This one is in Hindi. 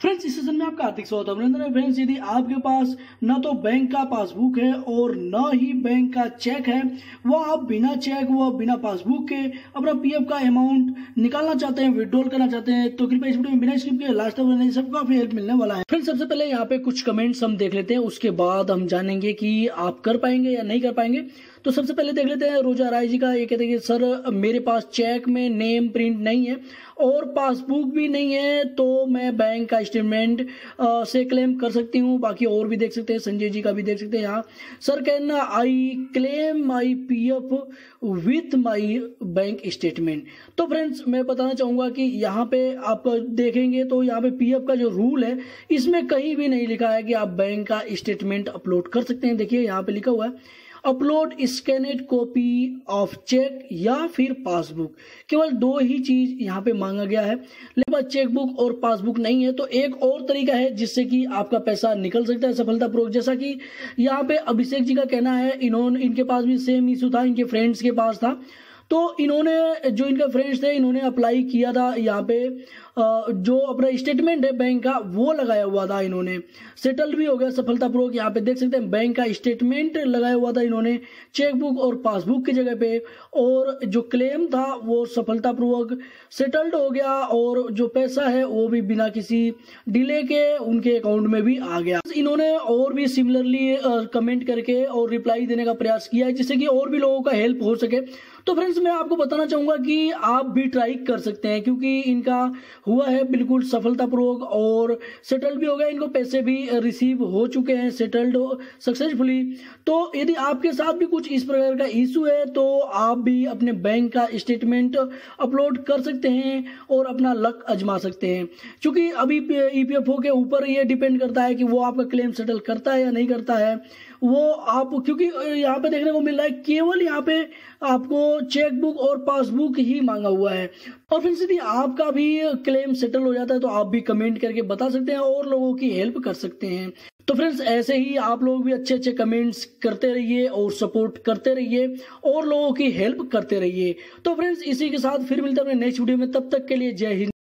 फ्रेंड्स इस सेशन में आपका हार्दिक स्वागत है अमरेंद्र है। फ्रेंड्स यदि आपके पास ना तो बैंक का पासबुक है और ना ही बैंक का चेक है, वह आप बिना चेक व बिना पासबुक के अपना पीएफ का अमाउंट निकालना चाहते हैं, विड्रॉल करना चाहते हैं, तो कृपया इस वीडियो में बिना स्किप किए लास्ट तक सबको काफी हेल्प मिलने वाला है। फ्रेंड्स सबसे पहले यहाँ पे कुछ कमेंट्स हम देख लेते हैं, उसके बाद हम जानेंगे कि आप कर पाएंगे या नहीं कर पाएंगे। तो सबसे पहले देख लेते हैं रोजा राय जी का, ये कहते हैं कि सर मेरे पास चेक में नेम प्रिंट नहीं है और पासबुक भी नहीं है, तो मैं बैंक का स्टेटमेंट से क्लेम कर सकती हूँ। बाकी और भी देख सकते हैं, संजय जी का भी देख सकते हैं यहाँ, sir can I claim my PF with my bank statement. तो फ्रेंड्स मैं बताना चाहूँगा कि यहाँ पे आप देखेंगे तो यहाँ पे पीएफ का जो रूल है इसमें कहीं भी नहीं लिखा है कि आप बैंक का स्टेटमेंट अपलोड कर सकते हैं। देखिए यहाँ पे लिखा हुआ है upload scanned copy of cheque या फिर पासबुक, केवल दो ही चीज यहाँ पे मांगा गया है। लेकिन चेकबुक और पासबुक नहीं है तो एक और तरीका है जिससे कि आपका पैसा निकल सकता है सफलता पूर्वक, जैसा कि यहाँ पे अभिषेक जी का कहना है। इन्होंने इनके पास भी सेम इशू था, इनके फ्रेंड्स के पास था, तो इन्होंने जो इनके फ्रेंड्स थे इन्होंने अप्लाई किया था यहाँ पे, जो अपना स्टेटमेंट है बैंक का वो लगाया हुआ था, इन्होंने सेटल भी हो गया सफलतापूर्वक। यहाँ पे देख सकते हैं बैंक का स्टेटमेंट लगाया हुआ था इन्होंने चेकबुक और पासबुक की जगह पे, और जो क्लेम था वो सफलतापूर्वक सेटल्ड हो गया और जो पैसा है वो भी बिना किसी डिले के उनके अकाउंट में भी आ गया। इन्होंने और भी सिमिलरली कमेंट करके और रिप्लाई देने का प्रयास किया है जिससे कि और भी लोगों का हेल्प हो सके। तो फ्रेंड्स मैं आपको बताना चाहूँगा कि आप भी ट्राई कर सकते हैं, क्योंकि इनका हुआ है बिल्कुल सफलतापूर्वक और सेटल्ड भी हो गया, इनको पैसे भी रिसीव हो चुके हैं सेटल्ड सक्सेसफुली। तो यदि आपके साथ भी कुछ इस प्रकार का इशू है तो आप भी अपने बैंक का स्टेटमेंट अपलोड कर सकते हैं और अपना लक आजमा सकते हैं, क्योंकि अभी ईपीएफओ के ऊपर ये डिपेंड करता है कि वो आपका क्लेम सेटल करता है या नहीं करता है। वो आप क्योंकि यहाँ पे देखने को मिल रहा है केवल यहाँ पे आपको चेकबुक और पासबुक ही मांगा हुआ है। और फिर यदि आपका भी क्लेम सेटल हो जाता है तो आप भी कमेंट करके बता सकते हैं और लोगों की हेल्प कर सकते हैं। तो फ्रेंड्स ऐसे ही आप लोग भी अच्छे अच्छे कमेंट्स करते रहिए और सपोर्ट करते रहिए और लोगों की हेल्प करते रहिए। तो फ्रेंड्स इसी के साथ फिर मिलते हैं अपने नेक्स्ट वीडियो में, तब तक के लिए जय हिंद।